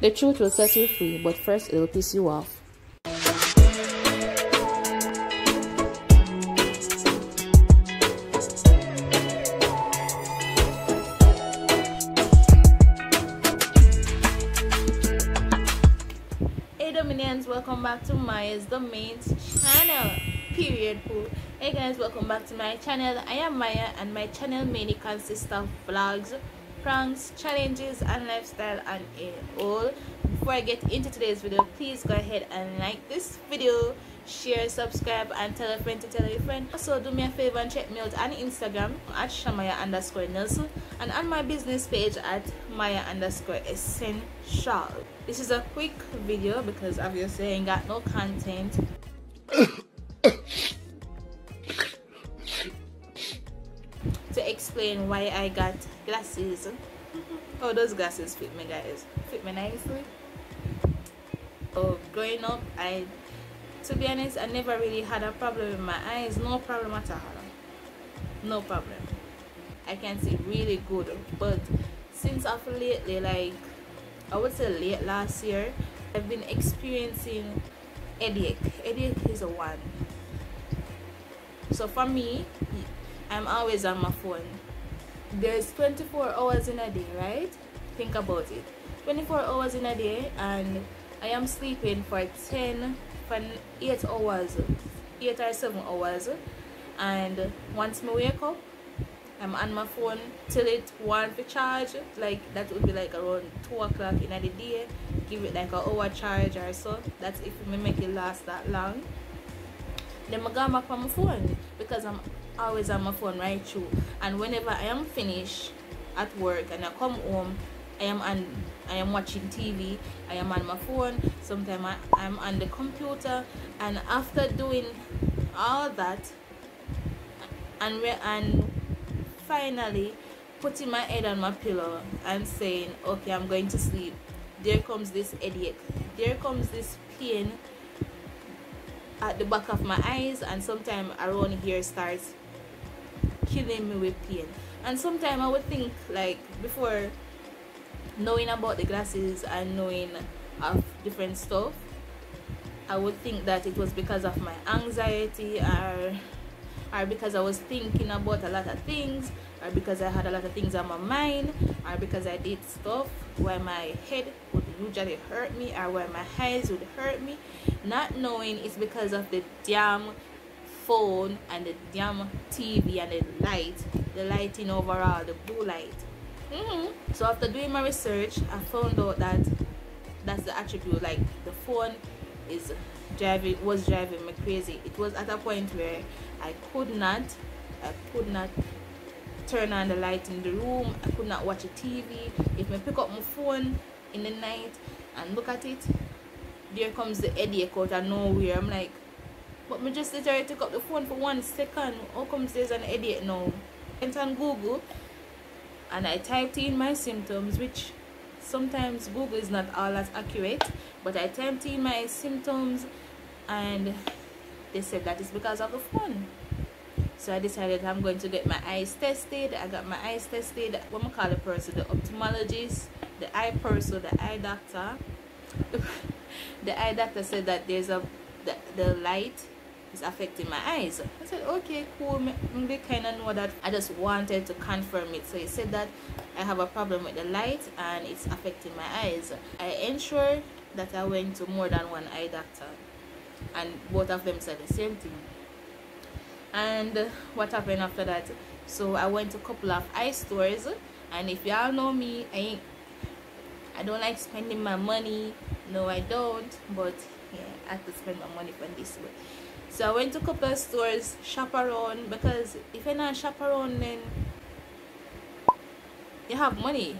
The truth will set you free, but first it'll piss you off. Hey Dominions, welcome back to Maya's Domain channel. Period. Hey guys, welcome back to my channel. I am Maya and my channel mainly consists of vlogs, pranks, challenges and lifestyle and all. Before I get into today's video, please go ahead and like this video, share, subscribe and tell a friend to tell a friend. Also do me a favor and check me out on Instagram at shamaya_nelson and on my business page at maya_essential. This is a quick video because obviously I ain't got no content. Explain why I got glasses. Oh, those glasses fit me, guys, fit me nicely. Oh, growing up, to be honest, I never really had a problem with my eyes. No problem at all, no problem. I can see really good, but since of lately, like I would say late last year, I've been experiencing headache is a one. So for me, I'm always on my phone. There's 24 hours in a day, right? Think about it, 24 hours in a day, and I am sleeping for 8 hours, 8 or 7 hours, and once I wake up, I'm on my phone till it wants to charge. Like that would be like around 2 o'clock in the day. Give it like an hour charge or so. That's if I make it last that long. Then I go back on my phone because I'm always on my phone right through. And whenever I am finished at work and I come home, I am watching TV, I am on my phone, sometimes I'm on the computer. And after doing all that and finally putting my head on my pillow and saying, okay, I'm going to sleep, there comes this headache, there comes this pain at the back of my eyes, and sometimes around here starts killing me with pain. And sometimes I would think, like, before knowing about the glasses and knowing of different stuff, I would think that it was because of my anxiety or because I was thinking about a lot of things, or because I had a lot of things on my mind, or because I did stuff where my head would usually hurt me or where my eyes would hurt me, not knowing it's because of the damn phone and the damn TV and the lighting overall, the blue light. So after doing my research, I found out that that's the attribute. Like the phone was driving me crazy. It was at a point where I could not turn on the light in the room. I could not watch a TV. If I pick up my phone in the night and look at it, there comes the headache out of nowhere. I'm like, but me just literally took up the phone for 1 second. How comes there's an headache now? I went on Google and I typed in my symptoms, which sometimes Google is not all as accurate, but I typed in my symptoms and they said that it's because of the phone. So I decided I'm going to get my eyes tested. I got my eyes tested. What I call the person, the ophthalmologist, the eye person, the eye doctor. The eye doctor said that there's the light is affecting my eyes. I said, okay, cool. They kind of know that. I just wanted to confirm it. So he said that I have a problem with the light and it's affecting my eyes. I ensured that I went to more than one eye doctor, and both of them said the same thing. And what happened after that? So I went to a couple of eye stores, and if y'all know me, I don't like spending my money. No, I don't, but yeah, I have to spend my money for this way. So I went to a couple of stores, shop around, because if you're not shop around, then you have money.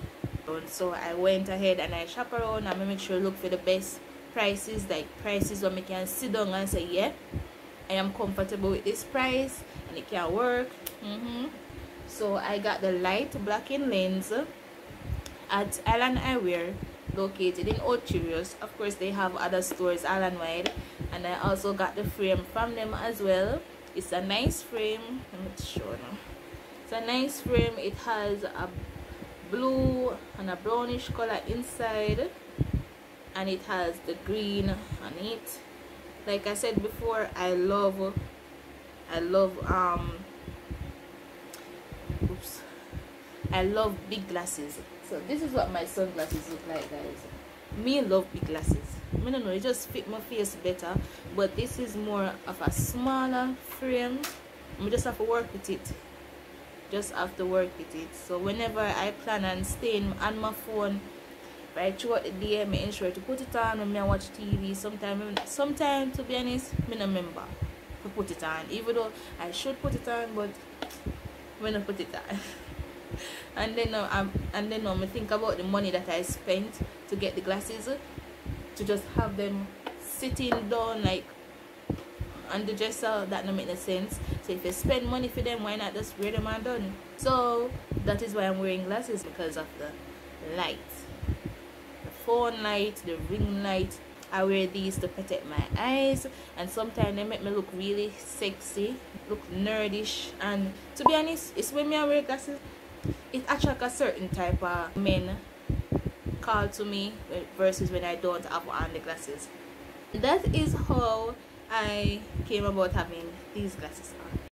So I went ahead and I shop around and I make sure I look for the best prices, like prices where I can sit down and say, yeah, I am comfortable with this price and it can work. So I got the light blocking lens at Island Eyewear, located in Ocho Rios. Of course, they have other stores island wide, and I also got the frame from them as well. It's a nice frame. Let me show now. It's a nice frame. It has a blue and a brownish color inside. and it has the green on it. Like I said before, I love big glasses. So this is what my sunglasses look like, guys. Me love big glasses. I don't know, it just fit my face better, but this is more of a smaller frame. I just have to work with it. So whenever I plan and stay on my phone right throughout the day, I make sure to put it on when I watch TV. Sometimes to be honest, I don't remember to put it on, even though I should put it on, but when I put it on and then I think about the money that I spent to get the glasses, to just have them sitting down like on the dresser. That don't make no sense. So if you spend money for them, why not just wear them and done? So that is why I'm wearing glasses, because of the light, the phone light, the ring light. I wear these to protect my eyes, and sometimes they make me look really sexy, look nerdish. And to be honest, it's when I wear glasses, it attracts a certain type of men call to me versus when I don't have on the glasses. That is how I came about having these glasses on.